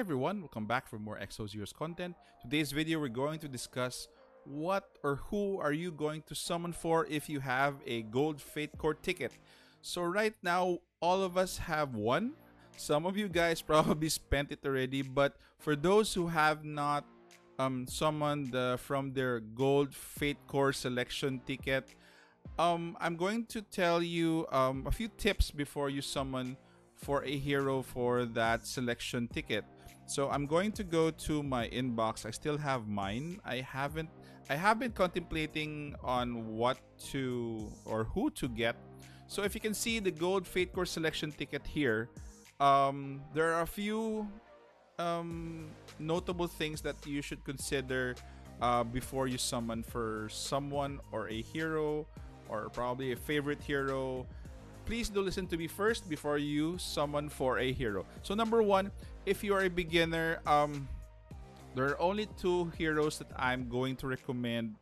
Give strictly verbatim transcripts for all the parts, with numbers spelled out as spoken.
everyone, welcome back for more Exos Heroes content. Today's video we're going to discuss what or who are you going to summon for if you have a gold Fatecore ticket. So right now all of us have one. Some of you guys probably spent it already, but for those who have not um, summoned uh, from their gold Fatecore selection ticket, um, I'm going to tell you um, a few tips before you summon for a hero for that selection ticket. So I'm going to go to my inbox. I still have mine. I haven't I have been contemplating on what to or who to get. So if you can see the gold Fatecore selection ticket here, um, there are a few um, notable things that you should consider uh, before you summon for someone or a hero or probably a favorite hero. Please do listen to me first before you summon for a hero. So number one, if you are a beginner, um, there are only two heroes that I'm going to recommend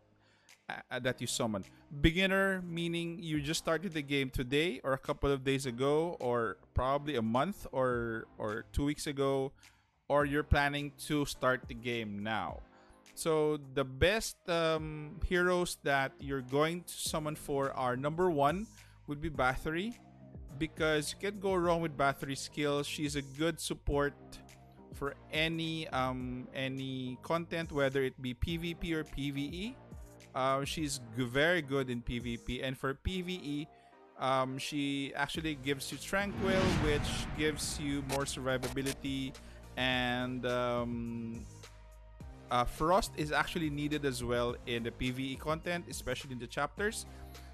uh, that you summon. Beginner meaning you just started the game today or a couple of days ago or probably a month or, or two weeks ago, or you're planning to start the game now. So the best um, heroes that you're going to summon for are number one, would be Bathory, because you can't go wrong with Bathory's skills. She's a good support for any um, any content, whether it be PvP or PvE. Uh, she's very good in PvP, and for PvE, um, she actually gives you Tranquil, which gives you more survivability, and um, uh, Frost is actually needed as well in the PvE content, especially in the chapters.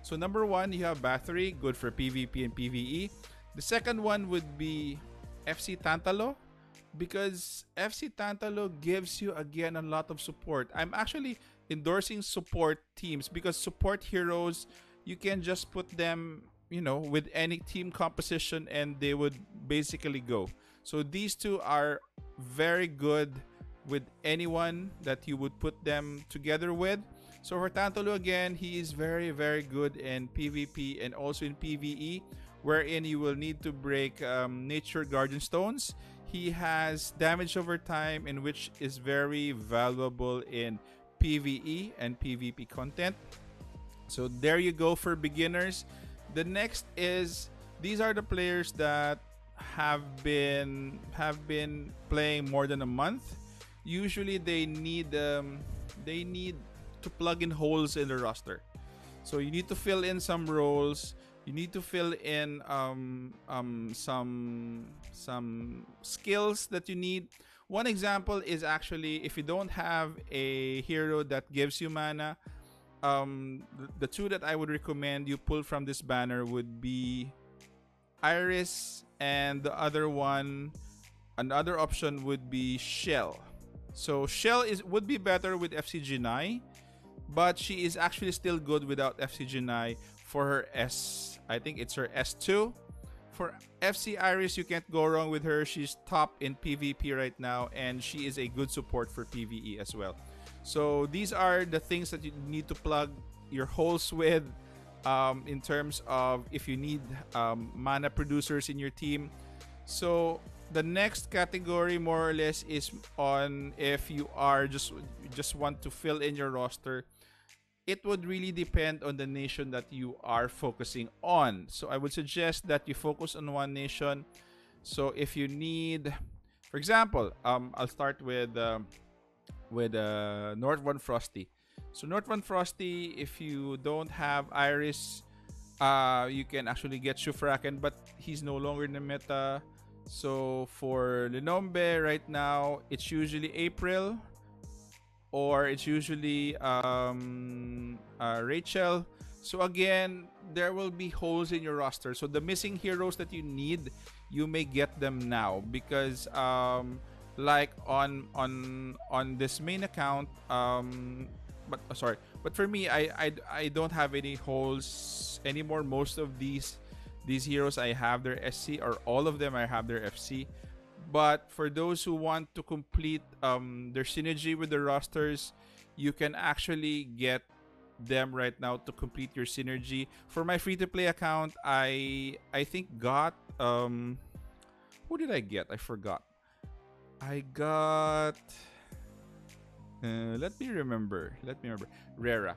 So number one, you have Bathory, good for PvP and PvE. The second one would be F C Tantalo, because F C Tantalo gives you again a lot of support. I'm actually endorsing support teams because support heroes, you can just put them, you know, with any team composition and they would basically go. So these two are very good with anyone that you would put them together with. So for Tantalo again, he is very, very good in PvP and also in PvE, wherein you will need to break um, Nature Guardian Stones. He has damage over time, in which is very valuable in PvE and PvP content. So there you go for beginners. The next is, these are the players that have been, have been playing more than a month. Usually they need, um, they need... to plug in holes in the roster, so you need to fill in some roles, you need to fill in um, um, some some skills that you need. One example is actually if you don't have a hero that gives you mana, um, the two that I would recommend you pull from this banner would be Iris, and the other one, another option would be Shell. So Shell is would be better with F C Genai, but she is actually still good without F C Genai for her S. I think it's her S two. For F C Iris, you can't go wrong with her. She's top in PvP right now, and she is a good support for PvE as well. So these are the things that you need to plug your holes with um, in terms of if you need um, mana producers in your team. So the next category more or less is on if you are just just want to fill in your roster. It would really depend on the nation that you are focusing on. So I would suggest that you focus on one nation. So if you need, for example, um, I'll start with um, with uh, North Van Frosty. So North Van Frosty, if you don't have Iris, uh, you can actually get Shufraken, but he's no longer in the meta. So for Linombe right now, it's usually April, or it's usually um, uh, Rachel. So again, there will be holes in your roster. So the missing heroes that you need, you may get them now, because um, like on on on this main account, um, but oh, sorry, but for me, I, I I don't have any holes anymore. Most of these. These heroes, I have their S C, or all of them, I have their F C. But for those who want to complete um, their synergy with the rosters, you can actually get them right now to complete your synergy. For my free-to-play account, I I think got... Um, who did I get? I forgot. I got... Uh, let me remember. Let me remember. Rera.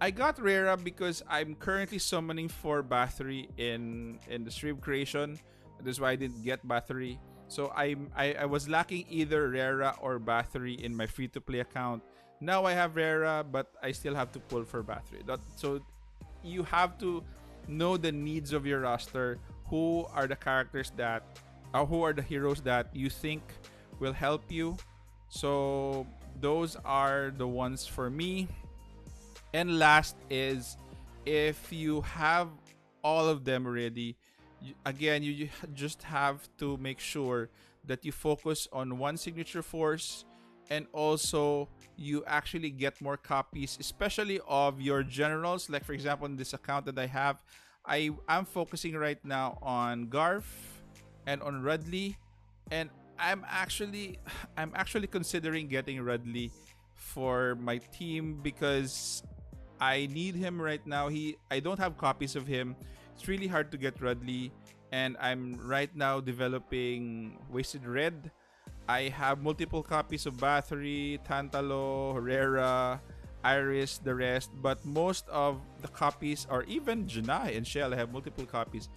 I got Rera because I'm currently summoning for Bathory in in the stream creation. That's why I didn't get Bathory. So I'm, I I was lacking either Rera or Bathory in my free-to-play account. Now I have Rera, but I still have to pull for Bathory. That, so you have to know the needs of your roster. Who are the characters that, or who are the heroes that you think will help you? So those are the ones for me. And last is, if you have all of them already, you, again, you, you just have to make sure that you focus on one signature force, and also you actually get more copies, especially of your generals. Like, for example, in this account that I have, I am focusing right now on Garf and on Rudley, and I'm actually I'm actually considering getting Rudley for my team because I need him right now. He I don't have copies of him. It's really hard to get Rudley, and I'm right now developing Wasted Red. I have multiple copies of Bathory, Tantalo, Rera, Iris, the rest, but most of the copies are even Jennai and Shell. I have multiple copies.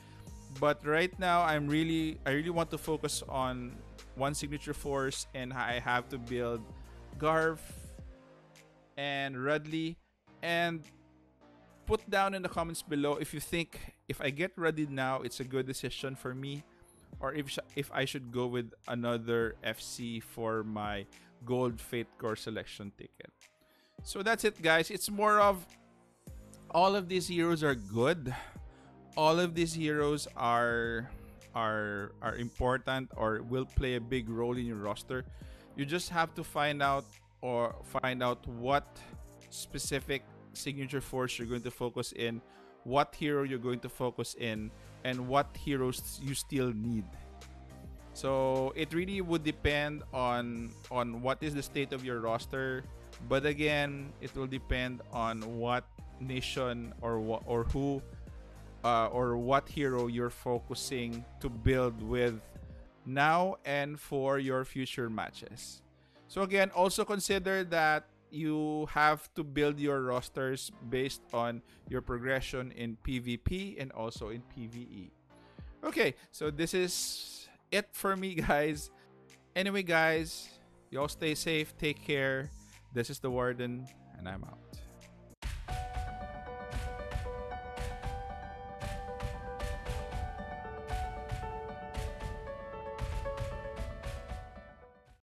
But right now I'm really I really want to focus on one signature force, and I have to build Garf and Rudley. And put down in the comments below if you think if I get Rudley now, it's a good decision for me, or if if I should go with another F C for my gold Fatecore selection ticket. So that's it, guys. It's more of, all of these heroes are good. All of these heroes are are are important or will play a big role in your roster. You just have to find out or find out what specific signature force you're going to focus in, what hero you're going to focus in, and what heroes you still need. So it really would depend on on what is the state of your roster, but again, it will depend on what nation or what or who uh, or what hero you're focusing to build with now and for your future matches. So again, also consider that you have to build your rosters based on your progression in PvP and also in PvE. Okay, so this is it for me, guys. Anyway, guys, y'all stay safe, take care. This is the Warden, and I'm out.